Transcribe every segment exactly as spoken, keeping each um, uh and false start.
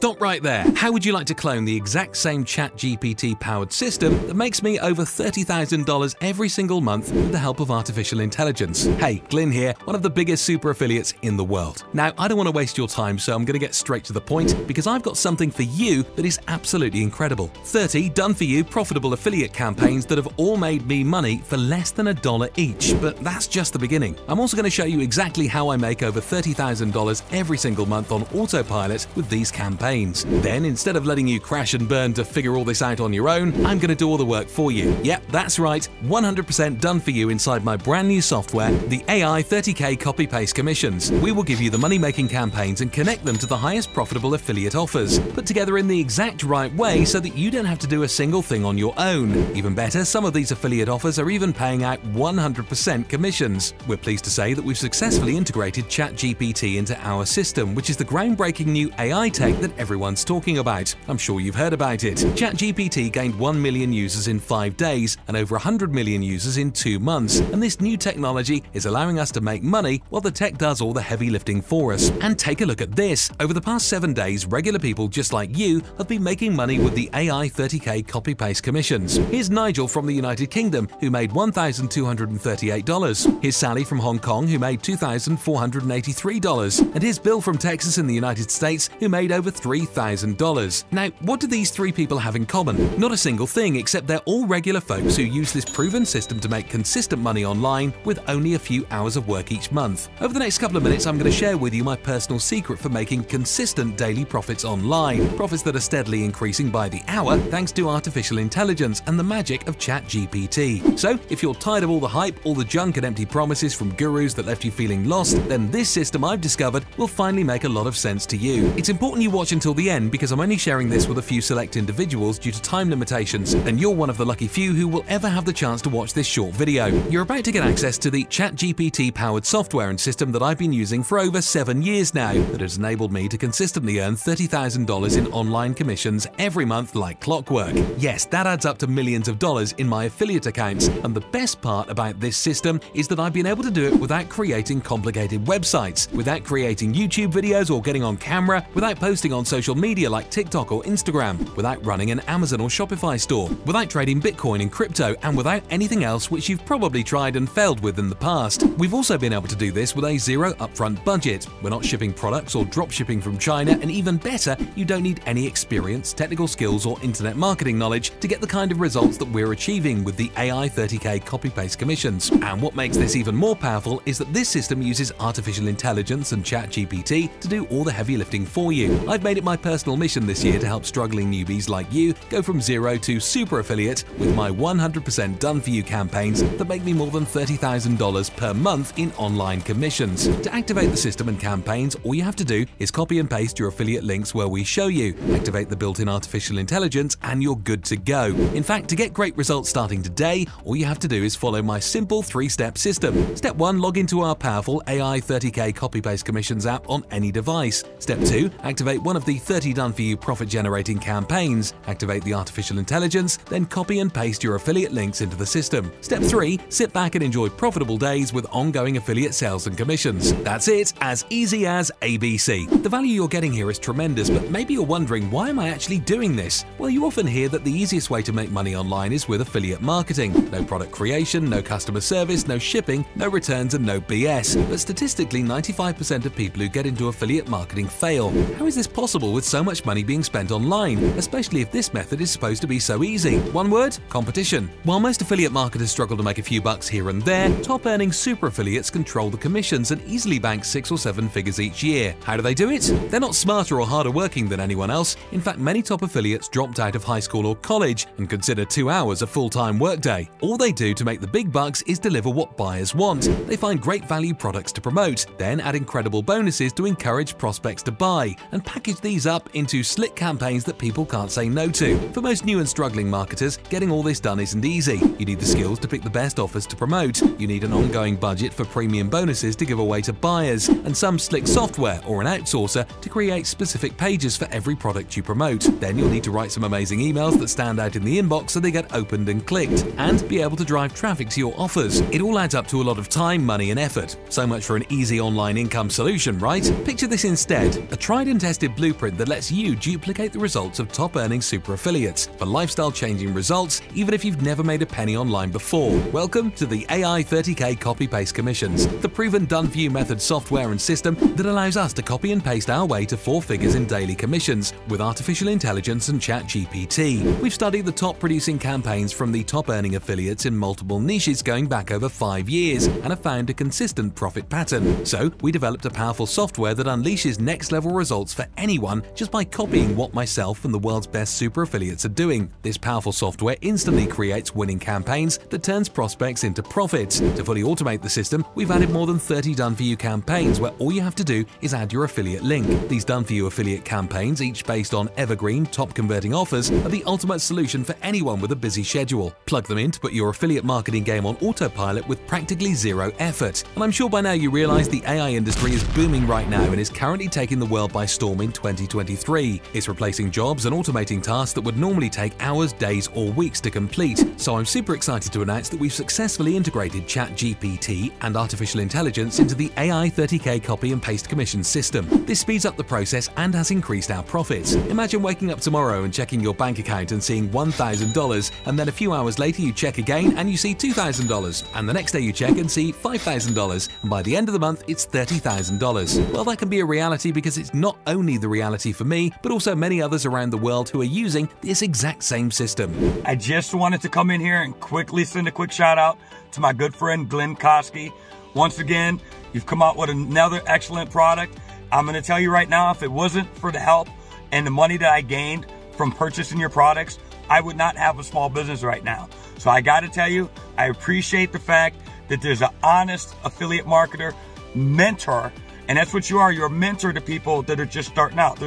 Stop right there. How would you like to clone the exact same ChatGPT powered system that makes me over thirty thousand dollars every single month with the help of artificial intelligence? Hey, Glynn here, one of the biggest super affiliates in the world. Now, I don't want to waste your time, so I'm going to get straight to the point because I've got something for you that is absolutely incredible. thirty done-for-you profitable affiliate campaigns that have all made me money for less than a dollar each, but that's just the beginning. I'm also going to show you exactly how I make over thirty thousand dollars every single month on autopilot with these campaigns. Then, instead of letting you crash and burn to figure all this out on your own, I'm going to do all the work for you. Yep, that's right, one hundred percent done for you inside my brand new software, the A I thirty K Copy-Paste Commissions. We will give you the money-making campaigns and connect them to the highest profitable affiliate offers, put together in the exact right way so that you don't have to do a single thing on your own. Even better, some of these affiliate offers are even paying out one hundred percent commissions. We're pleased to say that we've successfully integrated ChatGPT into our system, which is the groundbreaking new A I tech that everyone's talking about. I'm sure you've heard about it. ChatGPT gained one million users in five days and over one hundred million users in two months, and this new technology is allowing us to make money while the tech does all the heavy lifting for us. And take a look at this. Over the past seven days, regular people just like you have been making money with the A I thirty K Copy-Paste Commissions. Here's Nigel from the United Kingdom, who made one thousand two hundred thirty-eight dollars. Here's Sally from Hong Kong, who made two thousand four hundred eighty-three dollars. And here's Bill from Texas in the United States, who made over three thousand dollars. Now, what do these three people have in common? Not a single thing, except they're all regular folks who use this proven system to make consistent money online with only a few hours of work each month. Over the next couple of minutes, I'm going to share with you my personal secret for making consistent daily profits online, profits that are steadily increasing by the hour thanks to artificial intelligence and the magic of ChatGPT. So, if you're tired of all the hype, all the junk and empty promises from gurus that left you feeling lost, then this system I've discovered will finally make a lot of sense to you. It's important you watch until the end because I'm only sharing this with a few select individuals due to time limitations, and you're one of the lucky few who will ever have the chance to watch this short video. You're about to get access to the ChatGPT powered software and system that I've been using for over seven years now that has enabled me to consistently earn thirty thousand dollars in online commissions every month like clockwork. Yes, that adds up to millions of dollars in my affiliate accounts, and the best part about this system is that I've been able to do it without creating complicated websites, without creating YouTube videos or getting on camera, without posting on social media like TikTok or Instagram, without running an Amazon or Shopify store, without trading Bitcoin and crypto, and without anything else which you've probably tried and failed with in the past. We've also been able to do this with a zero upfront budget. We're not shipping products or drop shipping from China, and even better, you don't need any experience, technical skills or internet marketing knowledge to get the kind of results that we're achieving with the A I thirty K Copy-Paste Commissions. And what makes this even more powerful is that this system uses artificial intelligence and ChatGPT to do all the heavy lifting for you. I've made it my personal mission this year to help struggling newbies like you go from zero to super affiliate with my one hundred percent done for you campaigns that make me more than thirty thousand dollars per month in online commissions. To activate the system and campaigns, all you have to do is copy and paste your affiliate links where we show you, activate the built-in artificial intelligence, and you're good to go. In fact, to get great results starting today, all you have to do is follow my simple three-step system. Step one, log into our powerful A I thirty K Copy-Paste Commissions app on any device. Step two, activate one of the thirty done-for-you profit-generating campaigns. Activate the artificial intelligence, then copy and paste your affiliate links into the system. Step three, sit back and enjoy profitable days with ongoing affiliate sales and commissions. That's it, as easy as A B C. The value you're getting here is tremendous, but maybe you're wondering, why am I actually doing this? Well, you often hear that the easiest way to make money online is with affiliate marketing. No product creation, no customer service, no shipping, no returns, and no B S. But statistically, ninety-five percent of people who get into affiliate marketing fail. How is this possible with so much money being spent online, especially if this method is supposed to be so easy? One word, competition. While most affiliate marketers struggle to make a few bucks here and there, top-earning super affiliates control the commissions and easily bank six or seven figures each year. How do they do it? They're not smarter or harder working than anyone else. In fact, many top affiliates dropped out of high school or college and consider two hours a full-time workday. All they do to make the big bucks is deliver what buyers want. They find great value products to promote, then add incredible bonuses to encourage prospects to buy, and package these up into slick campaigns that people can't say no to. For most new and struggling marketers, getting all this done isn't easy. You need the skills to pick the best offers to promote. You need an ongoing budget for premium bonuses to give away to buyers, and some slick software or an outsourcer to create specific pages for every product you promote. Then you'll need to write some amazing emails that stand out in the inbox so they get opened and clicked, and be able to drive traffic to your offers. It all adds up to a lot of time, money, and effort. So much for an easy online income solution, right? Picture this instead: a tried and tested blue blueprint that lets you duplicate the results of top-earning super affiliates for lifestyle-changing results, even if you've never made a penny online before. Welcome to the A I thirty K Copy-Paste Commissions, the proven done-for-you method, software and system that allows us to copy and paste our way to four figures in daily commissions with artificial intelligence and ChatGPT. We've studied the top producing campaigns from the top-earning affiliates in multiple niches going back over five years and have found a consistent profit pattern. So we developed a powerful software that unleashes next-level results for anyone just by copying what myself and the world's best super affiliates are doing. This powerful software instantly creates winning campaigns that turns prospects into profits. To fully automate the system, we've added more than thirty done-for-you campaigns where all you have to do is add your affiliate link. These done-for-you affiliate campaigns, each based on evergreen, top-converting offers, are the ultimate solution for anyone with a busy schedule. Plug them in to put your affiliate marketing game on autopilot with practically zero effort. And I'm sure by now you realize the A I industry is booming right now and is currently taking the world by storm in twenty twenty-three. It's replacing jobs and automating tasks that would normally take hours, days, or weeks to complete. So I'm super excited to announce that we've successfully integrated ChatGPT and artificial intelligence into the A I thirty K copy and paste commission system. This speeds up the process and has increased our profits. Imagine waking up tomorrow and checking your bank account and seeing one thousand dollars, and then a few hours later you check again and you see two thousand dollars, and the next day you check and see five thousand dollars, and by the end of the month it's thirty thousand dollars. Well, that can be a reality because it's not only the reality for me, but also many others around the world who are using this exact same system. I just wanted to come in here and quickly send a quick shout out to my good friend Glynn Kosky. Once again, you've come out with another excellent product. I'm gonna tell you right now, if it wasn't for the help and the money that I gained from purchasing your products, I would not have a small business right now. So I gotta tell you, I appreciate the fact that there's an honest affiliate marketer mentor, and that's what you are. You're a mentor to people that are just starting out.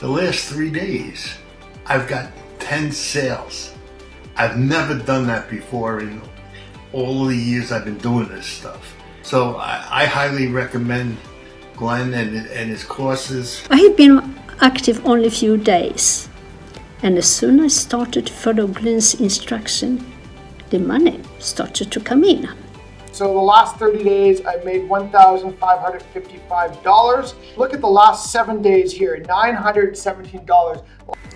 The last three days, I've got ten sales. I've never done that before in all the years I've been doing this stuff. So I, I highly recommend Glynn and, and his courses. I had been active only a few days, and as soon as I started to follow Glynn's instruction, the money started to come in. So the last thirty days, I've made one thousand five hundred fifty-five dollars. Look at the last seven days here, nine hundred seventeen dollars.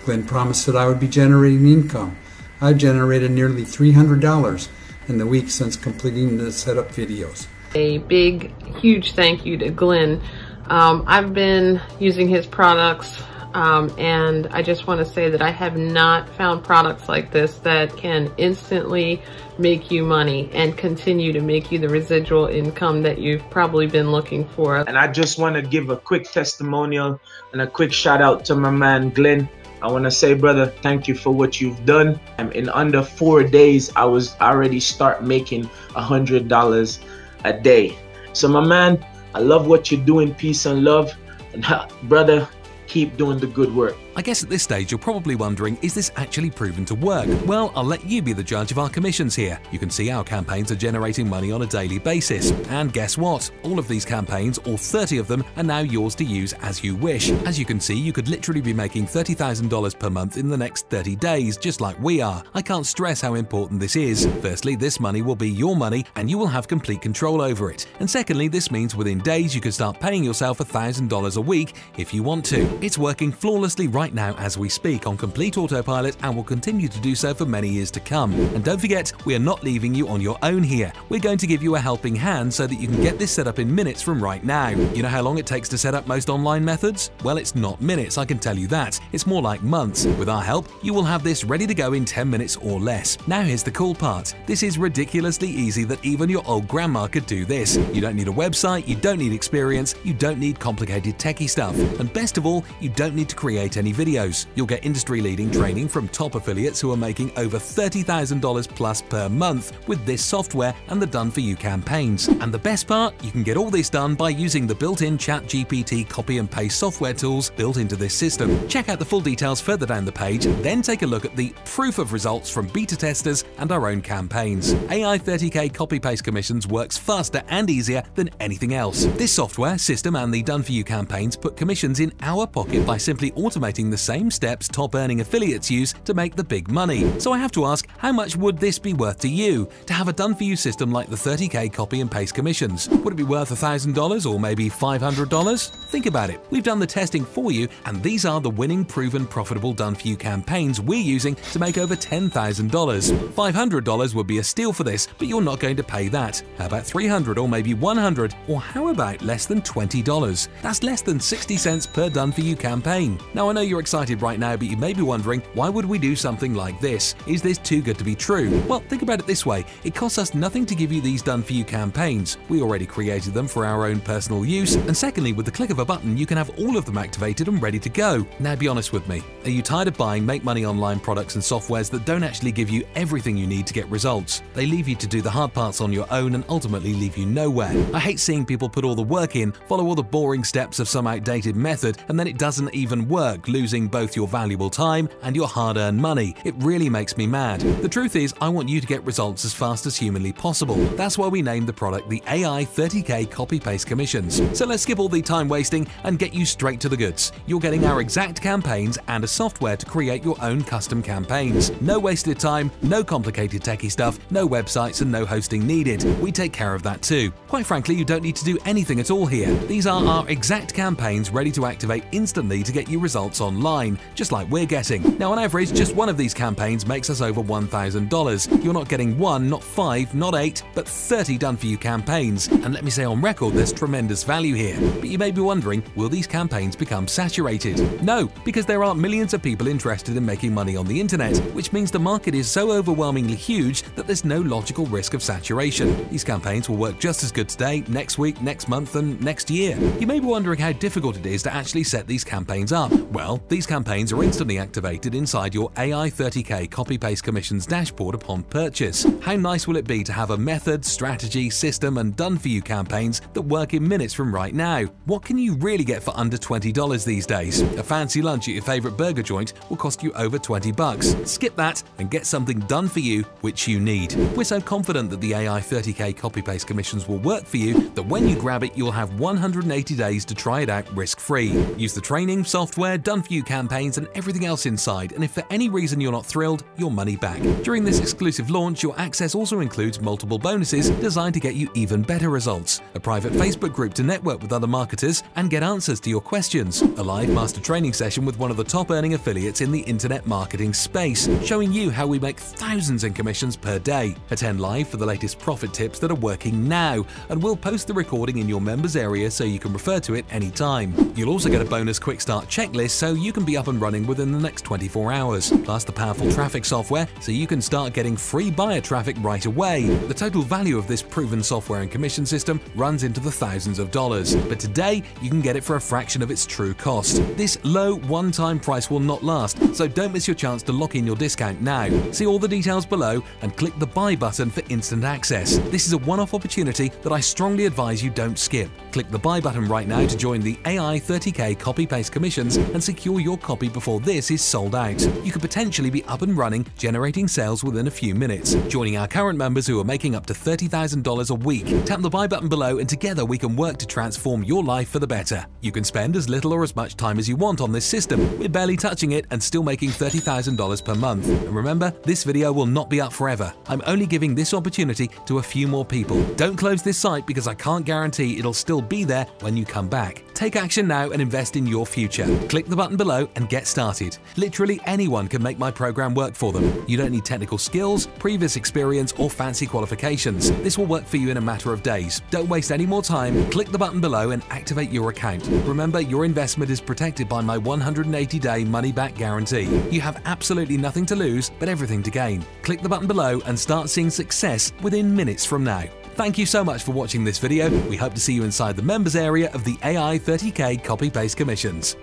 Glynn promised that I would be generating income. I've generated nearly three hundred dollars in the week since completing the setup videos. A big, huge thank you to Glynn. Um, I've been using his products, um, and I just want to say that I have not found products like this that can instantly make you money and continue to make you the residual income that you've probably been looking for. And I just want to give a quick testimonial and a quick shout out to my man Glynn. I want to say, brother, thank you for what you've done. In under four days, I was already start making one hundred dollars a day. So my man, I love what you're doing, peace and love, and uh, brother, keep doing the good work. I guess at this stage you're probably wondering, is this actually proven to work? Well, I'll let you be the judge of our commissions here. You can see our campaigns are generating money on a daily basis. And guess what? All of these campaigns, all thirty of them, are now yours to use as you wish. As you can see, you could literally be making thirty thousand dollars per month in the next thirty days, just like we are. I can't stress how important this is. Firstly, this money will be your money and you will have complete control over it. And secondly, this means within days you could start paying yourself one thousand dollars a week if you want to. It's working flawlessly right right now as we speak on complete autopilot, and will continue to do so for many years to come. And don't forget, we are not leaving you on your own here. We're going to give you a helping hand so that you can get this set up in minutes from right now. You know how long it takes to set up most online methods? Well, it's not minutes, I can tell you that. It's more like months. With our help, you will have this ready to go in ten minutes or less. Now here's the cool part. This is ridiculously easy that even your old grandma could do this. You don't need a website, you don't need experience, you don't need complicated techie stuff. And best of all, you don't need to create any videos. You'll get industry-leading training from top affiliates who are making over thirty thousand dollars plus per month with this software and the done-for-you campaigns. And the best part, you can get all this done by using the built-in ChatGPT copy and paste software tools built into this system. Check out the full details further down the page, then take a look at the proof of results from beta testers and our own campaigns. A I thirty K Copy-Paste Commissions works faster and easier than anything else. This software, system, and the done-for-you campaigns put commissions in our pocket by simply automating the same steps top-earning affiliates use to make the big money. So I have to ask, how much would this be worth to you to have a done-for-you system like the thirty K copy and paste commissions? Would it be worth one thousand dollars or maybe five hundred dollars? Think about it. We've done the testing for you, and these are the winning, proven, profitable done-for-you campaigns we're using to make over ten thousand dollars. five hundred dollars would be a steal for this, but you're not going to pay that. How about three hundred dollars or maybe one hundred dollars, or how about less than twenty dollars? That's less than sixty cents per done-for-you campaign. Now, I know you're excited right now, but you may be wondering, why would we do something like this? Is this too good to be true? Well, think about it this way. It costs us nothing to give you these done-for-you campaigns. We already created them for our own personal use, and secondly, with the click of a button, you can have all of them activated and ready to go. Now, be honest with me. Are you tired of buying make-money online products and softwares that don't actually give you everything you need to get results? They leave you to do the hard parts on your own and ultimately leave you nowhere. I hate seeing people put all the work in, follow all the boring steps of some outdated method, and then it doesn't even work, losing both your valuable time and your hard-earned money. It really makes me mad. The truth is, I want you to get results as fast as humanly possible. That's why we named the product the A I thirty K Copy-Paste Commissions. So let's skip all the time wasting and get you straight to the goods. You're getting our exact campaigns and a software to create your own custom campaigns. No wasted time, no complicated techie stuff, no websites and no hosting needed. We take care of that too. Quite frankly, you don't need to do anything at all here. These are our exact campaigns ready to activate instantly to get you results online, just like we're getting. Now, on average, just one of these campaigns makes us over one thousand dollars. You're not getting one, not five, not eight, but thirty done-for-you campaigns. And let me say on record, there's tremendous value here. But you may be wondering, will these campaigns become saturated? No, because there are millions of people interested in making money on the internet, which means the market is so overwhelmingly huge that there's no logical risk of saturation. These campaigns will work just as good today, next week, next month, and next year. You may be wondering how difficult it is to actually set these campaigns up. Well, these campaigns are instantly activated inside your A I thirty K Copy-Paste Commissions dashboard upon purchase. How nice will it be to have a method, strategy, system, and done-for-you campaigns that work in minutes from right now? What can you really get for under twenty dollars these days? A fancy lunch at your favorite burger joint will cost you over twenty bucks. Skip that and get something done for you which you need. We're so confident that the A I thirty K Copy-Paste Commissions will work for you that when you grab it, you'll have one hundred eighty days to try it out risk-free. Use the training, software, done-for-you campaigns, and everything else inside, and if for any reason you're not thrilled, your money back. During this exclusive launch, your access also includes multiple bonuses designed to get you even better results, a private Facebook group to network with other marketers and get answers to your questions, a live master training session with one of the top-earning affiliates in the internet marketing space, showing you how we make thousands in commissions per day. Attend live for the latest profit tips that are working now, and we'll post the recording in your members area so you can refer to it anytime. You'll also get a bonus quick start checklist so you can be up and running within the next twenty-four hours, plus the powerful traffic software so you can start getting free buyer traffic right away. The total value of this proven software and commission system runs into the thousands of dollars, but today you can get it for a fraction of its true cost. This low one-time price will not last, so don't miss your chance to lock in your discount now. See all the details below and click the buy button for instant access. This is a one-off opportunity that I strongly advise you don't skip. Click the buy button right now to join the A I thirty K Copy-Paste Commissions and secure your copy before this is sold out. You could potentially be up and running, generating sales within a few minutes, joining our current members who are making up to thirty thousand dollars a week. Tap the buy button below and together we can work to transform your life for the better. You can spend as little or as much time as you want on this system. We're barely touching it and still making thirty thousand dollars per month. And remember, this video will not be up forever. I'm only giving this opportunity to a few more people. Don't close this site because I can't guarantee it'll still be there when you come back. Take action now and invest in your future. Click the button below and get started. Literally anyone can make my program work for them. You don't need technical skills, previous experience, or fancy qualifications. This will work for you in a matter of days. Don't waste any more time. Click the button below and activate your account. Remember, your investment is protected by my one hundred eighty day money-back guarantee. You have absolutely nothing to lose, but everything to gain. Click the button below and start seeing success within minutes from now. Thank you so much for watching this video. We hope to see you inside the members area of the A I thirty K Copy-Paste Commissions.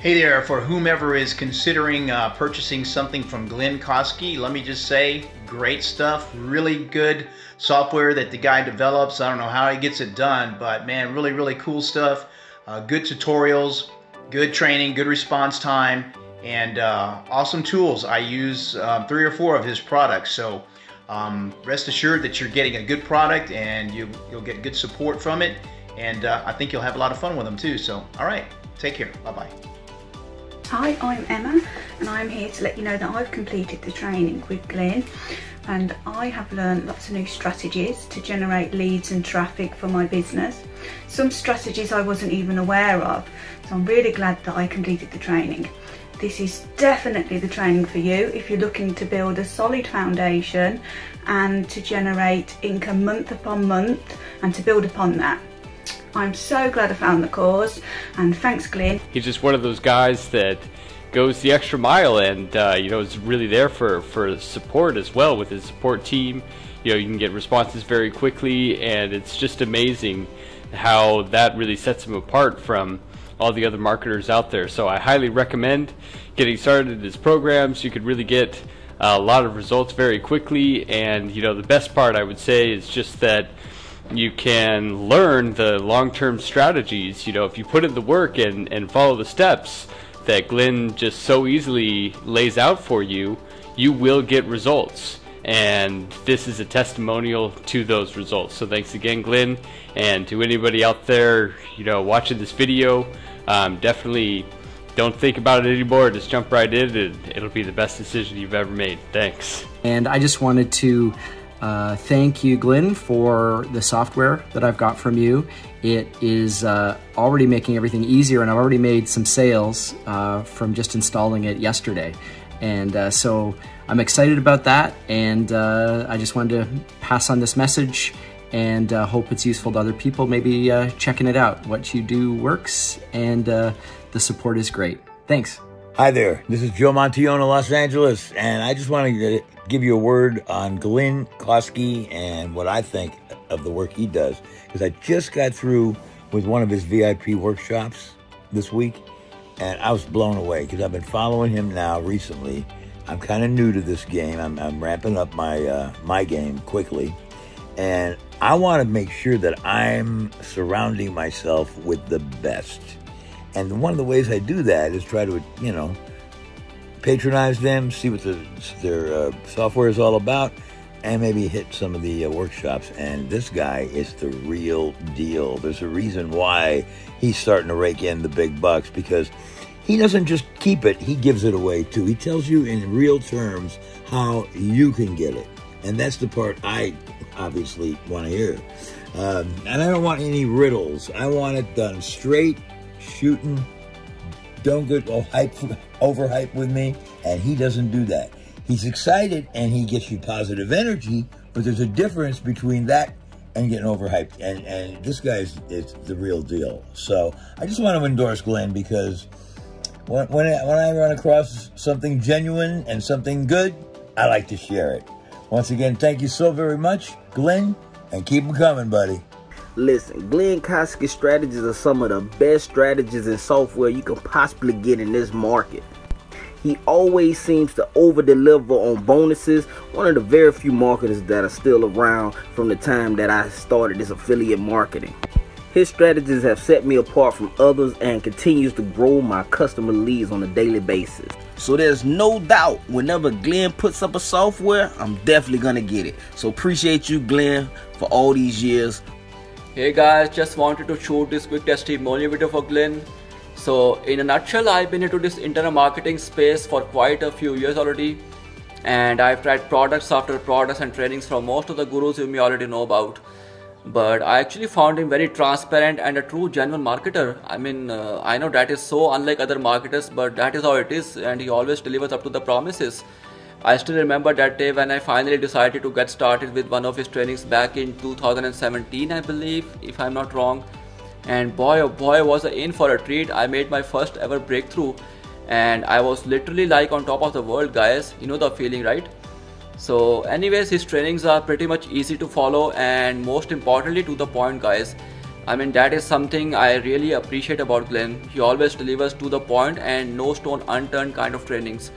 Hey there, for whomever is considering uh, purchasing something from Glynn Kosky, let me just say, great stuff, really good software that the guy develops. I don't know how he gets it done, but man, really, really cool stuff. Uh, good tutorials, good training, good response time, and uh, awesome tools. I use uh, three or four of his products, so um, rest assured that you're getting a good product and you, you'll get good support from it, and uh, I think you'll have a lot of fun with them too. So, all right. Take care. Bye-bye. Hi, I'm Emma, and I'm here to let you know that I've completed the training with Glynn, and I have learned lots of new strategies to generate leads and traffic for my business. Some strategies I wasn't even aware of, so I'm really glad that I completed the training. This is definitely the training for you if you're looking to build a solid foundation and to generate income month upon month and to build upon that. I'm so glad I found the course, and thanks, Glynn. He's just one of those guys that goes the extra mile and uh, you know, is really there for, for support as well with his support team. You know, you can get responses very quickly, and it's just amazing how that really sets him apart from all the other marketers out there. So I highly recommend getting started in his programs. You could really get a lot of results very quickly, and you know, the best part I would say is just that you can learn the long-term strategies. You know, if you put in the work and, and follow the steps that Glynn just so easily lays out for you, you will get results. And this is a testimonial to those results. So thanks again, Glynn, and to anybody out there, you know, watching this video, um, definitely don't think about it anymore. Just jump right in, and it'll be the best decision you've ever made. Thanks. And I just wanted to Uh, thank you, Glynn, for the software that I've got from you. It is uh, already making everything easier, and I've already made some sales uh, from just installing it yesterday. And uh, so I'm excited about that, and uh, I just wanted to pass on this message and uh, hope it's useful to other people, maybe uh, checking it out. What you do works, and uh, the support is great. Thanks. Hi there, this is Joe Montillone of Los Angeles, and I just want to give you a word on Glynn Kosky and what I think of the work he does, because I just got through with one of his V I P workshops this week, and I was blown away because I've been following him now recently. I'm kind of new to this game. I'm, I'm ramping up my, uh, my game quickly, and I want to make sure that I'm surrounding myself with the best. And one of the ways I do that is try to, you know, patronize them, see what the, their uh, software is all about, and maybe hit some of the uh, workshops. And this guy is the real deal. There's a reason why he's starting to rake in the big bucks, because he doesn't just keep it, he gives it away too. He tells you in real terms how you can get it. And that's the part I obviously want to hear. Um, and I don't want any riddles. I want it done straight, shooting. Don't get hype, overhype with me, and he doesn't do that. He's excited and he gets you positive energy, but there's a difference between that and getting overhyped. And and this guy is, is the real deal. So I just want to endorse Glynn, because when when I, when I run across something genuine and something good, I like to share it. Once again, thank you so very much, Glynn, and keep them coming, buddy. Listen, Glynn Kosky's strategies are some of the best strategies and software you can possibly get in this market. He always seems to over-deliver on bonuses. One of the very few marketers that are still around from the time that I started this affiliate marketing. His strategies have set me apart from others and continues to grow my customer leads on a daily basis. So there's no doubt whenever Glynn puts up a software, I'm definitely going to get it. So appreciate you, Glynn, for all these years. Hey guys, just wanted to shoot this quick testimonial video for Glynn. So in a nutshell, I've been into this internal marketing space for quite a few years already, and I've tried products after products and trainings from most of the gurus you may already know about. But I actually found him very transparent and a true genuine marketer. I mean, uh, I know that is so unlike other marketers, but that is how it is, and he always delivers up to the promises. I still remember that day when I finally decided to get started with one of his trainings back in two thousand seventeen, I believe, if I'm not wrong. And boy oh boy, was I in for a treat. I made my first ever breakthrough, and I was literally like on top of the world, guys. You know the feeling, right? So anyways, his trainings are pretty much easy to follow, and most importantly, to the point, guys. I mean, that is something I really appreciate about Glynn. He always delivers to the point and no stone unturned kind of trainings.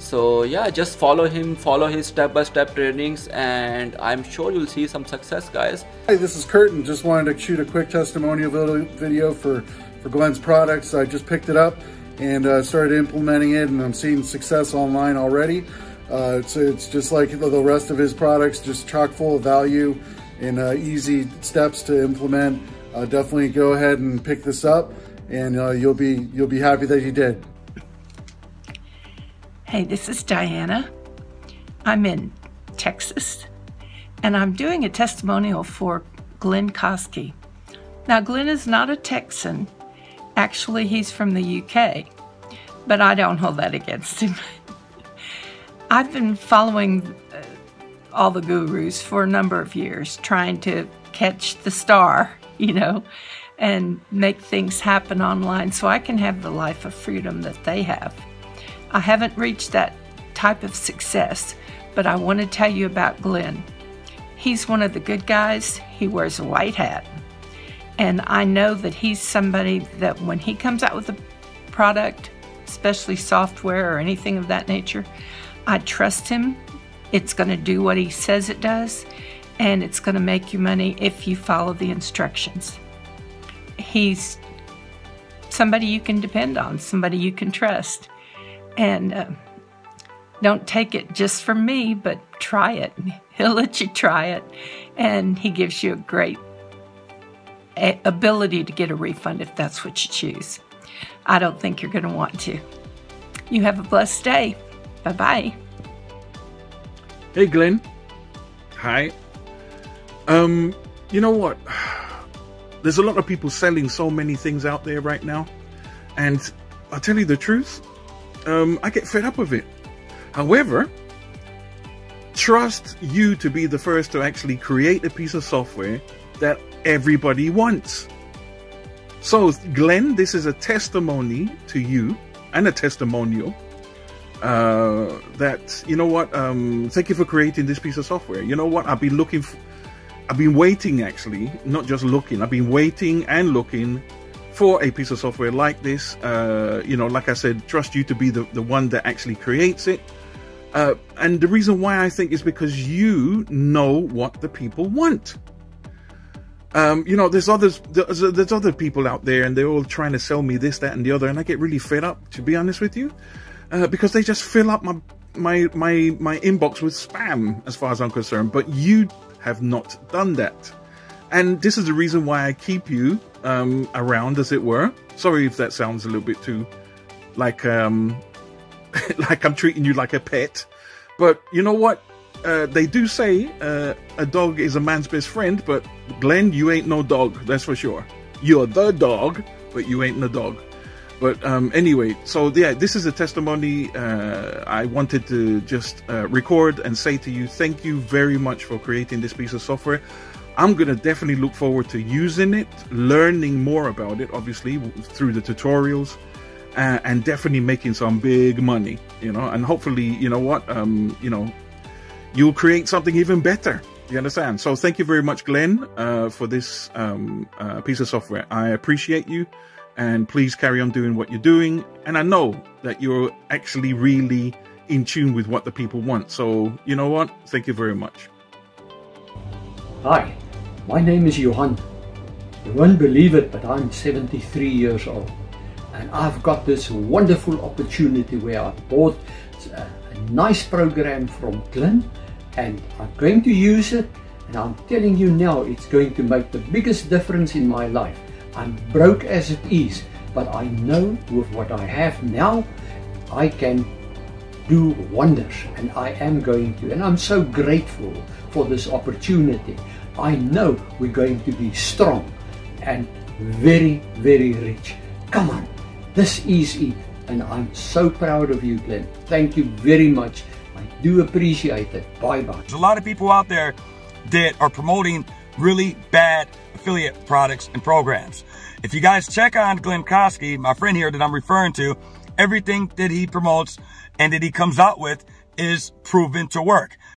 So yeah, just follow him, follow his step-by-step trainings, and I'm sure you'll see some success, guys. Hi, this is Kurt, and just wanted to shoot a quick testimonial video for, for Glenn's products. I just picked it up and uh, started implementing it, and I'm seeing success online already. Uh, so it's just like the rest of his products, just chock full of value and uh, easy steps to implement. Uh, definitely go ahead and pick this up. and uh, you'll be you'll be happy that you did. Hey, this is Diana. I'm in Texas, and I'm doing a testimonial for Glynn Kosky. Now, Glynn is not a Texan. Actually, he's from the U K, but I don't hold that against him. I've been following uh, all the gurus for a number of years, trying to catch the star, you know, and make things happen online so I can have the life of freedom that they have. I haven't reached that type of success, but I want to tell you about Glynn. He's one of the good guys. He wears a white hat. And I know that he's somebody that when he comes out with a product, especially software or anything of that nature, I trust him. It's going to do what he says it does, and it's going to make you money if you follow the instructions. He's somebody you can depend on, somebody you can trust. And uh, don't take it just from me, but try it. He'll let you try it, and he gives you a great ability to get a refund if that's what you choose. I don't think you're going to want to. You have a blessed day. Bye-bye. Hey, Glynn. Hi. Um, you know what? There's a lot of people selling so many things out there right now. And I'll tell you the truth, um, I get fed up with it. However, trust you to be the first to actually create a piece of software that everybody wants. So, Glynn, this is a testimony to you and a testimonial uh, that, you know what, um, thank you for creating this piece of software. You know what, I've been looking, for, I've been waiting actually, not just looking, I've been waiting and looking for a piece of software like this. Uh, you know, like I said, trust you to be the, the one that actually creates it. Uh, and the reason why I think is because you know what the people want. Um, you know, there's others, there's, there's other people out there and they're all trying to sell me this, that, and the other. And I get really fed up, to be honest with you, uh, because they just fill up my, my, my, my inbox with spam as far as I'm concerned. But you have not done that. And this is the reason why I keep you um, around, as it were. Sorry if that sounds a little bit too like, um, like I'm treating you like a pet, but you know what? Uh, they do say uh, a dog is a man's best friend, but Glynn, you ain't no dog, that's for sure. You're the dog, but you ain't no dog. But um, anyway, so yeah, this is a testimony. Uh, I wanted to just uh, record and say to you, thank you very much for creating this piece of software. I'm going to definitely look forward to using it, learning more about it, obviously, through the tutorials. Uh, and definitely making some big money, you know, and hopefully, you know what, um, you know, you'll create something even better. You understand? So thank you very much, Glynn, uh, for this um, uh, piece of software. I appreciate you, and please carry on doing what you're doing. And I know that you're actually really in tune with what the people want. So you know what? Thank you very much. Hi, my name is Johan. You won't believe it, but I'm seventy-three years old. And I've got this wonderful opportunity where I bought a, a nice program from Glynn, and I'm going to use it, and I'm telling you now, it's going to make the biggest difference in my life. I'm broke as it is, but I know with what I have now, I can do wonders, and I am going to, and I'm so grateful for this opportunity. I know we're going to be strong and very, very rich. Come on. This is it, and I'm so proud of you, Glynn. Thank you very much. I do appreciate it. Bye-bye. There's a lot of people out there that are promoting really bad affiliate products and programs. If you guys check on Glynn Kosky, my friend here that I'm referring to, everything that he promotes and that he comes out with is proven to work.